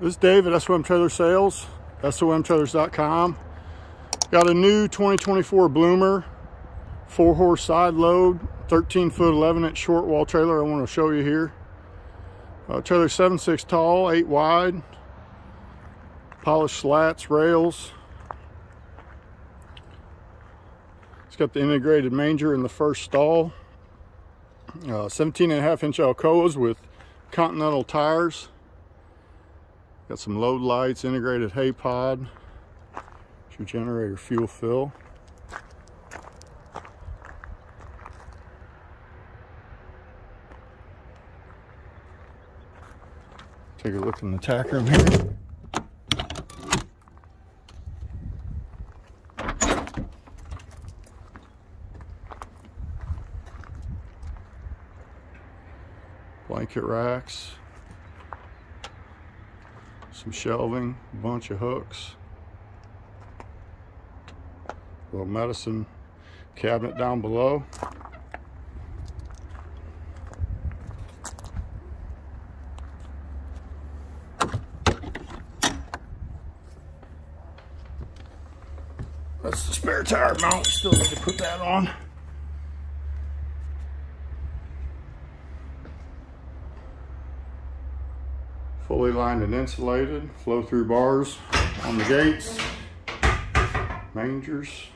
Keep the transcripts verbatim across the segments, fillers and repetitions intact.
This is Dave at S O M Trailer Sales, S O M trailers dot com. Got a new twenty twenty-four Bloomer, four horse side load, thirteen foot eleven inch short wall trailer. I want to show you here. Uh, trailer seven six tall, eight wide, polished slats, rails. It's got the integrated manger in the first stall. Uh, seventeen and a half inch Alcoas with Continental tires. Got some load lights, integrated hay pod. It's your generator fuel fill. Take a look in the tack room here. Blanket racks. Some shelving, a bunch of hooks, a little medicine cabinet down below. That's the spare tire mount, still need to put that on. Fully lined and insulated, flow through bars on the gates, mangers,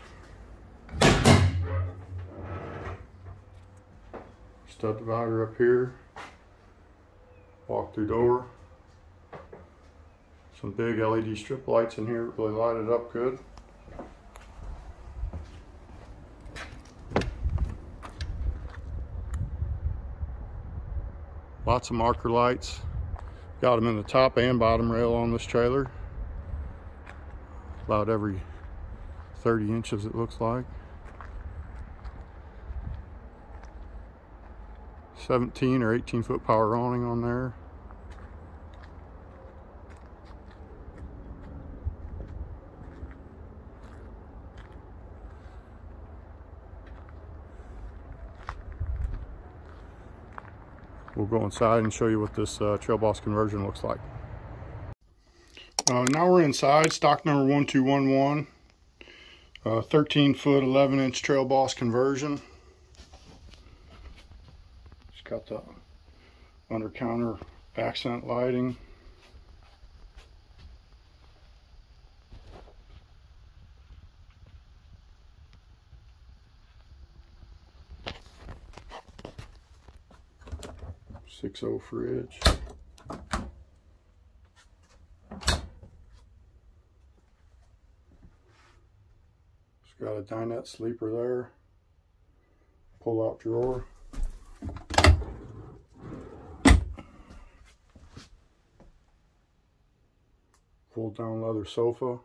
stub divider up here, walk through door, some big L E D strip lights in here, really light it up good. Lots of marker lights. Got them in the top and bottom rail on this trailer. About every thirty inches it looks like. seventeen or eighteen foot power awning on there. We'll go inside and show you what this uh, Trail Boss conversion looks like. Uh, now we're inside, stock number one two one one, uh, thirteen foot eleven inch Trail Boss conversion. It's got the under counter accent lighting. six oh fridge. It's got a dinette sleeper there. Pull out drawer. Fold down leather sofa.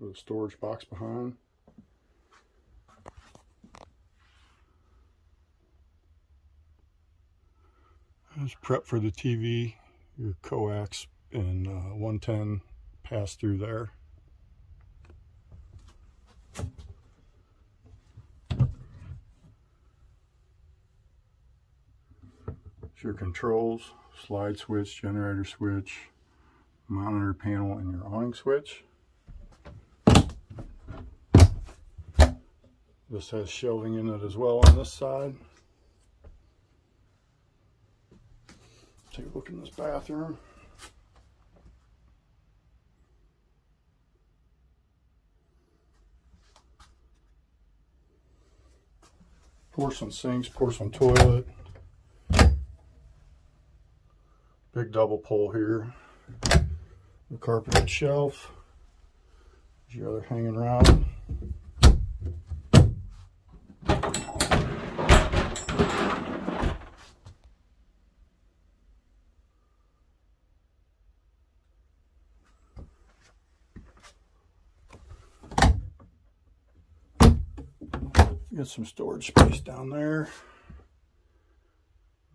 With a storage box behind. Just prep for the T V, your coax and uh, one ten pass through there. It's your controls, slide switch, generator switch, monitor panel, and your awning switch. This has shelving in it as well on this side. Take a look in this bathroom. Porcelain sinks, porcelain toilet. Big double pole here. The carpeted shelf. There's your other hanging rod. Got some storage space down there.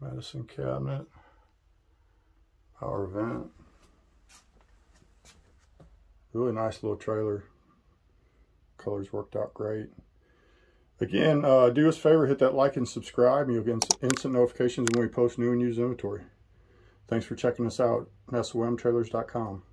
Medicine cabinet. Power vent. Really nice little trailer. Colors worked out great. Again, uh, do us a favor, hit that like and subscribe, and you'll get instant notifications when we post new and used inventory. Thanks for checking us out, S O M Trailers dot com.